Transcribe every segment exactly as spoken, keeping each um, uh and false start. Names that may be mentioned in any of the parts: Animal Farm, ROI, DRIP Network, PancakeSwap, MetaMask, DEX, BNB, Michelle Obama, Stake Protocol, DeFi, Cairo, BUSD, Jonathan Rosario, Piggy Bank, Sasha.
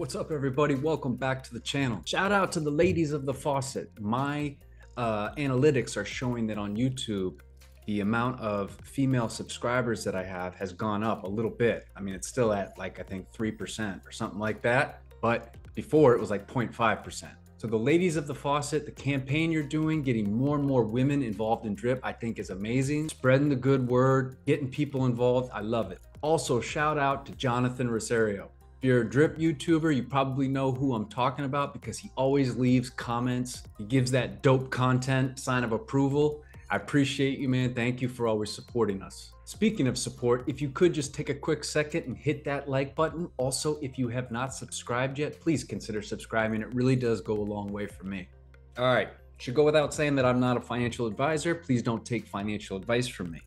What's up, everybody? Welcome back to the channel. Shout out to the ladies of the faucet. My uh, analytics are showing that on YouTube, the amount of female subscribers that I have has gone up a little bit. I mean, it's still at like, I think three percent or something like that. But before it was like zero point five percent. So the ladies of the faucet, the campaign you're doing, getting more and more women involved in DRIP, I think is amazing. Spreading the good word, getting people involved. I love it. Also, shout out to Jonathan Rosario. If you're a DRIP YouTuber, you probably know who I'm talking about because he always leaves comments. He gives that dope content sign of approval. I appreciate you, man. Thank you for always supporting us. Speaking of support, if you could just take a quick second and hit that like button. Also, if you have not subscribed yet, please consider subscribing. It really does go a long way for me. All right, should go without saying that I'm not a financial advisor. Please don't take financial advice from me.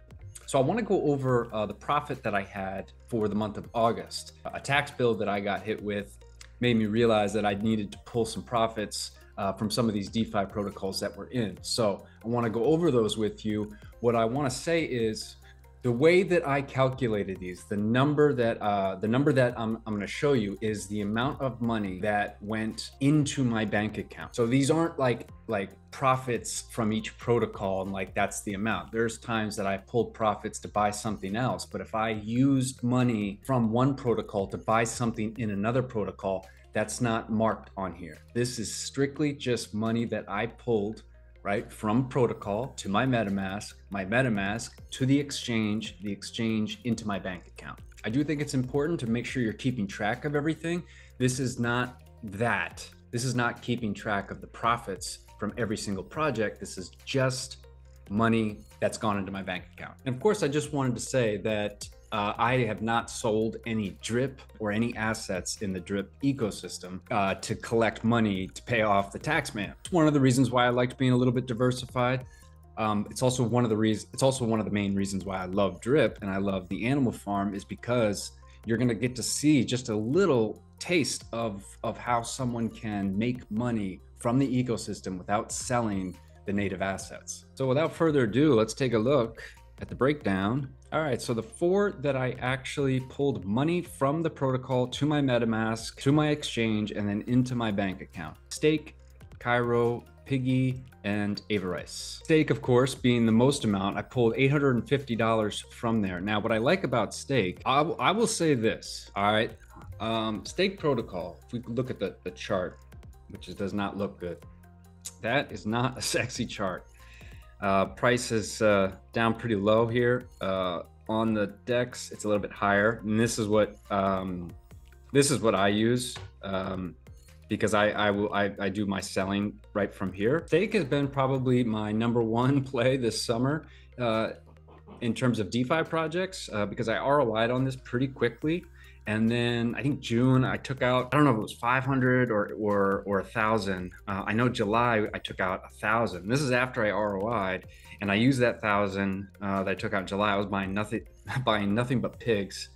So I want to go over uh, the profit that I had for the month of August. A tax bill that I got hit with made me realize that I needed to pull some profits uh, from some of these DeFi protocols that we're in. So I want to go over those with you. What I want to say is the way that I calculated these, the number that uh, the number that I'm, I'm going to show you is the amount of money that went into my bank account. So these aren't like like profits from each protocol and like that's the amount. There's times that I pulled profits to buy something else, but if I used money from one protocol to buy something in another protocol, that's not marked on here. This is strictly just money that I pulled right from protocol to my MetaMask, my MetaMask to the exchange, the exchange into my bank account. I do think it's important to make sure you're keeping track of everything. This is not that. This is not keeping track of the profits from every single project. This is just money that's gone into my bank account. And of course, I just wanted to say that uh, I have not sold any DRIP or any assets in the DRIP ecosystem uh, to collect money to pay off the tax man. It's one of the reasons why I liked being a little bit diversified. Um, it's also one of the reasons. It's also one of the main reasons why I love DRIP and I love the Animal Farm is because you're going to get to see just a little taste of of how someone can make money from the ecosystem without selling the native assets. So without further ado, let's take a look at the breakdown. All right, so the four that I actually pulled money from the protocol to my MetaMask, to my exchange, and then into my bank account. Stake, Cairo, Piggy, and Avarice. Stake, of course, being the most amount, I pulled eight hundred fifty dollars from there. Now, what I like about Stake, I, I will say this, all right? Um, Stake Protocol, if we look at the, the chart, which is, does not look good, that is not a sexy chart. Uh, price is uh, down pretty low here. Uh, on the DEX, it's a little bit higher. And this is what, um, this is what I use. Um, because I I, will, I I do my selling right from here. Stake has been probably my number one play this summer uh, in terms of DeFi projects uh, because I R O I'd on this pretty quickly. And then I think June I took out, I don't know if it was five hundred or or or one thousand. Uh, I know July I took out one thousand. This is after I R O I'd and I used that one thousand uh, that I took out in July. I was buying nothing, buying nothing but pigs.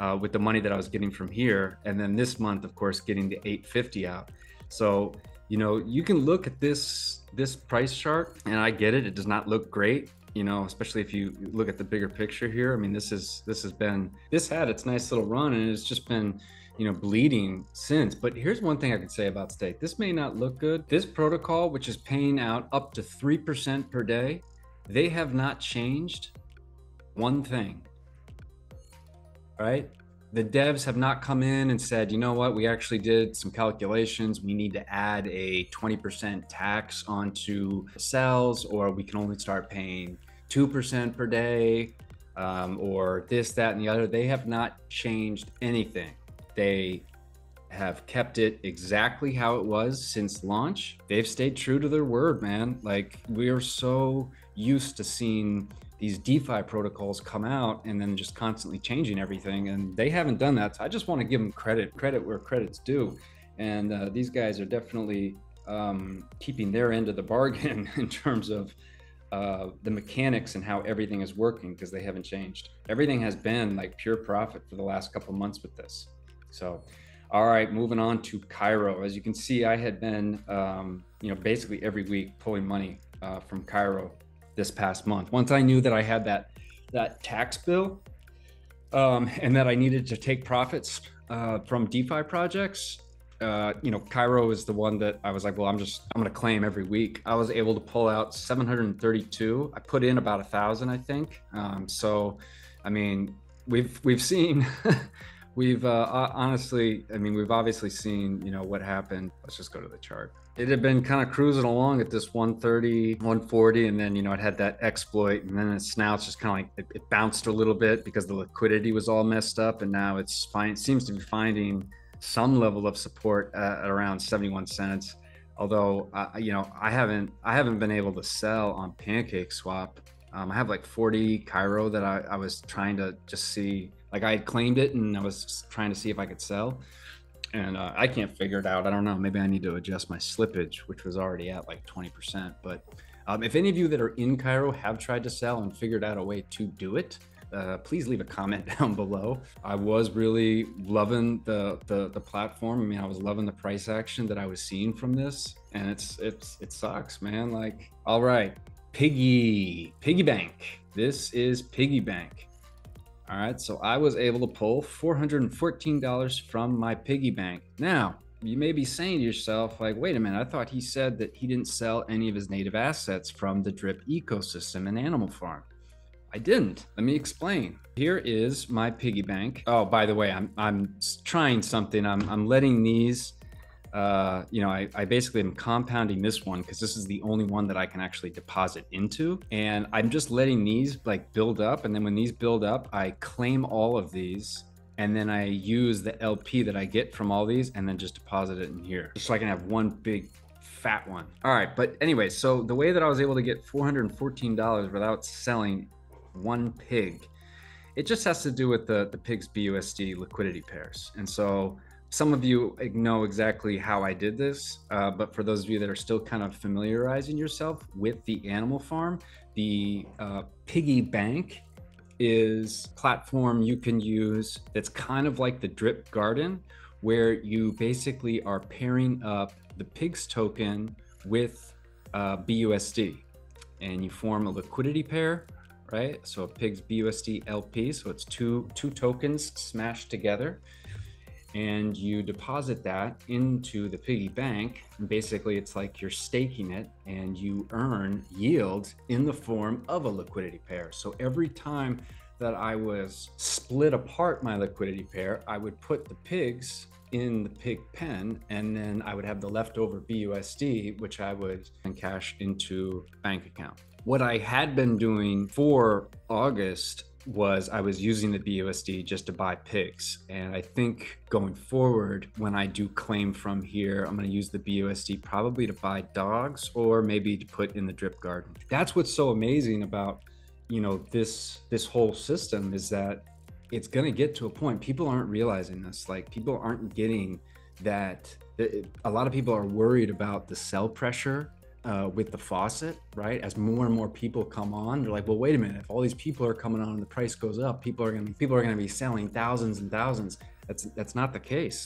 Uh, with the money that I was getting from here. And then this month, of course, getting the eight fifty out. So, you know, you can look at this, this price chart and I get it. It does not look great, you know, especially if you look at the bigger picture here. I mean, this is, this has been, this had its nice little run and it's just been, you know, bleeding since. But here's one thing I could say about Stake. This may not look good. This protocol, which is paying out up to three percent per day, they have not changed one thing. Right? The devs have not come in and said, you know what, we actually did some calculations. We need to add a twenty percent tax onto sales, or we can only start paying two percent per day, um, or this, that, and the other. They have not changed anything. They have kept it exactly how it was since launch. They've stayed true to their word, man. Like, we are so used to seeing these DeFi protocols come out and then just constantly changing everything. And they haven't done that. So I just want to give them credit, credit where credit's due. And uh, these guys are definitely um, keeping their end of the bargain in terms of uh, the mechanics and how everything is working because they haven't changed. Everything has been like pure profit for the last couple months with this. So, all right, moving on to Cairo. As you can see, I had been, um, you know, basically every week pulling money uh, from Cairo this past month. Once I knew that I had that that tax bill um, and that I needed to take profits uh, from DeFi projects, uh, you know, Cairo is the one that I was like, well, I'm just, I'm going to claim every week. I was able to pull out seven hundred thirty-two. I put in about a thousand, I think. Um, so, I mean, we've, we've seen, we've uh, honestly, I mean, we've obviously seen, you know, what happened. Let's just go to the chart. It had been kind of cruising along at this one thirty, one forty, and then, you know, it had that exploit, and then it's now it's just kind of like it, it bounced a little bit because the liquidity was all messed up, and now it's fine. It seems to be finding some level of support at around seventy-one cents. Although, uh, you know, I haven't, I haven't been able to sell on PancakeSwap. Um, I have like forty Cairo that I, I was trying to just see, like I had claimed it, and I was trying to see if I could sell. And uh, I can't figure it out. I don't know. Maybe I need to adjust my slippage, which was already at like twenty percent. But um, if any of you that are in Cairo have tried to sell and figured out a way to do it, uh, please leave a comment down below. I was really loving the, the the platform. I mean, I was loving the price action that I was seeing from this, and it's it's it sucks, man. Like, all right, Piggy Piggy Bank. This is Piggy Bank. All right, so I was able to pull four hundred fourteen dollars from my Piggy Bank. Now, you may be saying to yourself, like, wait a minute, I thought he said that he didn't sell any of his native assets from the DRIP ecosystem and Animal Farm. I didn't. Let me explain. Here is my Piggy Bank. Oh, by the way, I'm, I'm trying something. I'm, I'm letting these, uh, you know, I, I basically am compounding this one because this is the only one that I can actually deposit into. And I'm just letting these like build up. And then when these build up, I claim all of these. And then I use the L P that I get from all these and then just deposit it in here. Just so I can have one big fat one. All right. But anyway, so the way that I was able to get four hundred fourteen dollars without selling one pig, it just has to do with the, the pig's B U S D liquidity pairs. And so some of you know exactly how I did this, uh, but for those of you that are still kind of familiarizing yourself with the Animal Farm, the uh, Piggy Bank is a platform you can use that's kind of like the Drip Garden, where you basically are pairing up the pig's token with uh, B U S D, and you form a liquidity pair, right? So a pig's B U S D L P, so it's two, two tokens smashed together. And you deposit that into the Piggy Bank, and basically it's like you're staking it, and you earn yield in the form of a liquidity pair. So every time that I was split apart my liquidity pair, I would put the pigs in the pig pen, and then I would have the leftover B U S D, which I would cash into bank account. What I had been doing for August was I was using the B U S D just to buy pigs. And I think going forward, when I do claim from here, I'm going to use the B U S D probably to buy dogs, or maybe to put in the Drip Garden. That's what's so amazing about, you know, this, this whole system is that it's going to get to a point. People aren't realizing this. Like, people aren't getting that, that a lot of people are worried about the sell pressure Uh, with the faucet, right? As more and more people come on, they're like, well, wait a minute, if all these people are coming on and the price goes up, people are gonna be, people are gonna be selling thousands and thousands. That's, that's not the case.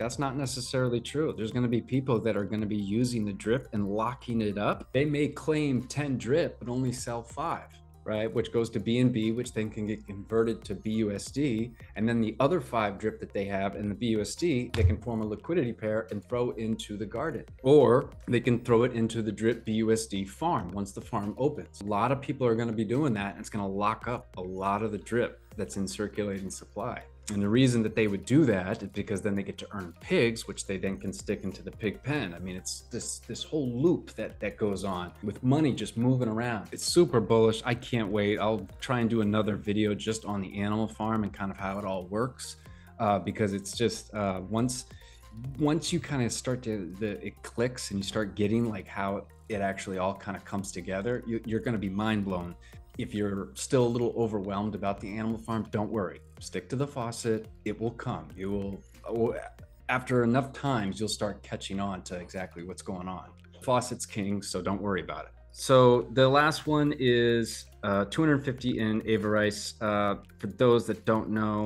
That's not necessarily true. There's gonna be people that are gonna be using the drip and locking it up. They may claim ten drip, but only sell five, right? Which goes to B N B, which then can get converted to B U S D. And then the other five drip that they have and the B U S D, they can form a liquidity pair and throw into the garden, or they can throw it into the drip B U S D farm once the farm opens. A lot of people are going to be doing that, and it's going to lock up a lot of the drip that's in circulating supply. And the reason that they would do that is because then they get to earn pigs, which they then can stick into the pig pen. I mean, it's this this whole loop that that goes on with money just moving around. It's super bullish. I can't wait. I'll try and do another video just on the Animal Farm and kind of how it all works, uh, because it's just uh, once once you kind of start to the it clicks and you start getting like how it actually all kind of comes together, you, you're going to be mind blown. If you're still a little overwhelmed about the Animal Farm, don't worry. Stick to the faucet. It will come. You will, after enough times, you'll start catching on to exactly what's going on. Faucet's king, so don't worry about it. So the last one is uh, two hundred fifty in Avarice. Uh, for those that don't know,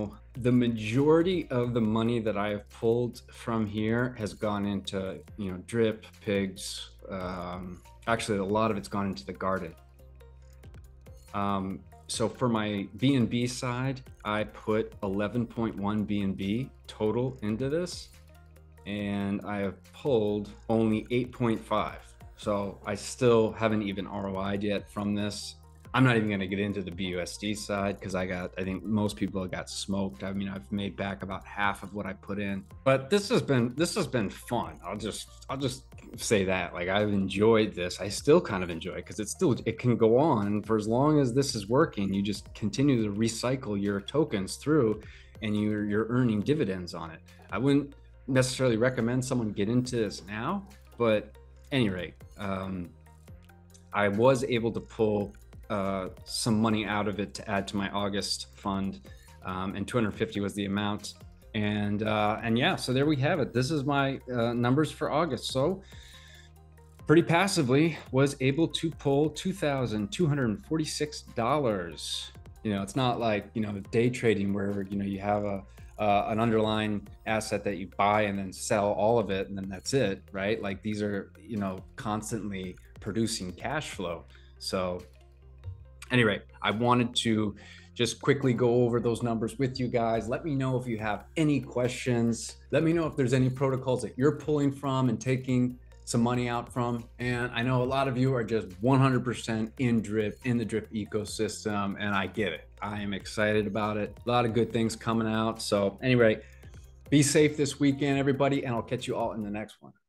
the majority of the money that I have pulled from here has gone into, you know, drip, pigs. Um, actually, a lot of it's gone into the garden. Um, so for my B N B side, I put eleven point one B N B total into this. and I have pulled only eight point five. So I still haven't even R O I'd yet from this. I'm not even going to get into the B U S D side because I got, I think most people got smoked. I mean, I've made back about half of what I put in, but this has been, this has been fun. I'll just, I'll just say that, like, I've enjoyed this. I still kind of enjoy it because it's still, it can go on for as long as this is working. You just continue to recycle your tokens through and you're, you're earning dividends on it. I wouldn't necessarily recommend someone get into this now, but at any rate, um, I was able to pull Uh, some money out of it to add to my August fund, um, and two hundred fifty was the amount. And uh, and yeah, so there we have it. This is my uh, numbers for August. So pretty passively was able to pull two thousand two hundred forty-six dollars. You know, it's not like, you know, day trading where, you know, you have a uh, an underlying asset that you buy and then sell all of it and then that's it, right? Like, these are, you know, constantly producing cash flow. So anyway, I wanted to just quickly go over those numbers with you guys. Let me know if you have any questions. Let me know if there's any protocols that you're pulling from and taking some money out from. And I know a lot of you are just one hundred percent in DRIP, in the DRIP ecosystem, and I get it. I am excited about it. A lot of good things coming out. So anyway, be safe this weekend, everybody, and I'll catch you all in the next one.